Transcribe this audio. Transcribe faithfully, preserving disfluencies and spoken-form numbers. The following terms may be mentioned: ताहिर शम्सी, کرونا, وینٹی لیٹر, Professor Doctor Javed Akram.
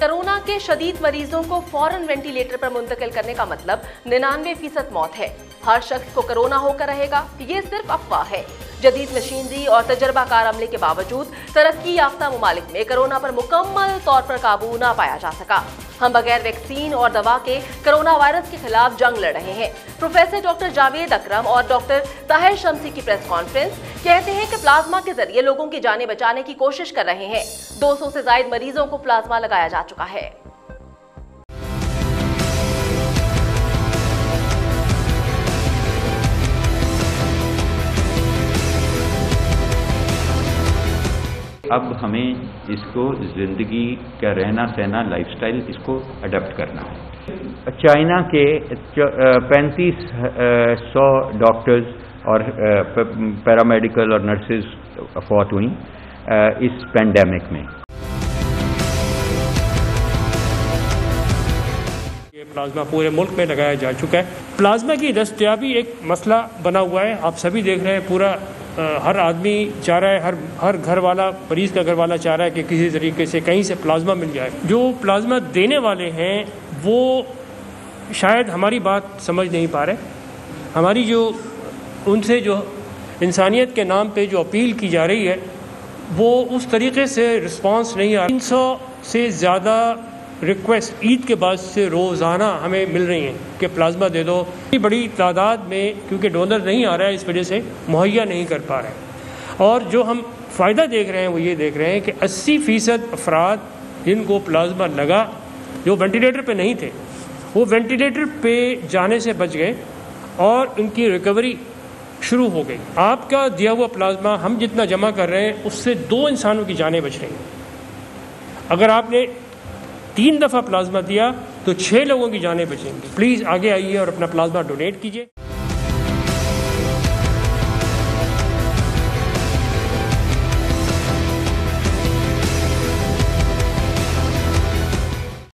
Corona के शदीद मरीजों को फौरन वेंटिलेटर पर मुंतकिल करने का मतलब निन्यानवे फीसद मौत है। हर शख्स को कोरोना होकर रहेगा, ये सिर्फ अफवाह है। जदीद मशीनरी और तजर्बाकार अमले के बावजूद तरक्की याफ्ता ममालिक में कोरोना पर मुकम्मल तौर पर काबू ना पाया जा सका। हम बगैर वैक्सीन और दवा के कोरोना वायरस के खिलाफ जंग लड़ रहे हैं। प्रोफेसर डॉक्टर जावेद अकरम और डॉक्टर ताहिर शम्सी की प्रेस कॉन्फ्रेंस कहते हैं कि प्लाज्मा के जरिए लोगों की जानें बचाने की कोशिश कर रहे हैं। दो सौ से ज्यादा मरीजों को प्लाज्मा लगाया जा चुका है। अब हमें इसको जिंदगी का रहना सहना लाइफस्टाइल इसको अडॉप्ट करना है। चाइना के पैंतीस सौ डॉक्टर्स और पैरामेडिकल और नर्सेज अफवात हुई इस पेंडेमिक में। प्लाज्मा पूरे मुल्क में लगाया जा चुका है। प्लाज्मा की दस्तयाबी एक मसला बना हुआ है, आप सभी देख रहे हैं। पूरा हर आदमी चाह रहा है, हर हर घर वाला, मरीज का घर वाला चाह रहा है कि किसी तरीके से कहीं से प्लाज्मा मिल जाए। जो प्लाज्मा देने वाले हैं वो शायद हमारी बात समझ नहीं पा रहे। हमारी जो उनसे जो इंसानियत के नाम पे जो अपील की जा रही है वो उस तरीके से रिस्पांस नहीं आ रहा। तीन सौ से ज़्यादा रिक्वेस्ट ईद के बाद से रोज़ाना हमें मिल रही हैं कि प्लाज्मा दे दो। इतनी बड़ी तादाद में क्योंकि डोनर नहीं आ रहा है, इस वजह से मुहैया नहीं कर पा रहे हैं। और जो हम फ़ायदा देख रहे हैं वो ये देख रहे हैं कि अस्सी फ़ीसद अफराद जिनको प्लाज्मा लगा, जो वेंटिलेटर पे नहीं थे, वो वेंटिलेटर पे जाने से बच गए और उनकी रिकवरी शुरू हो गई। आपका दिया हुआ प्लाज्मा हम जितना जमा कर रहे हैं उससे दो इंसानों की जानें बच रही हैं। अगर आपने तीन दफ़ा प्लाज्मा दिया तो छः लोगों की जानें बचेंगी। प्लीज़ आगे आइए और अपना प्लाज्मा डोनेट कीजिए।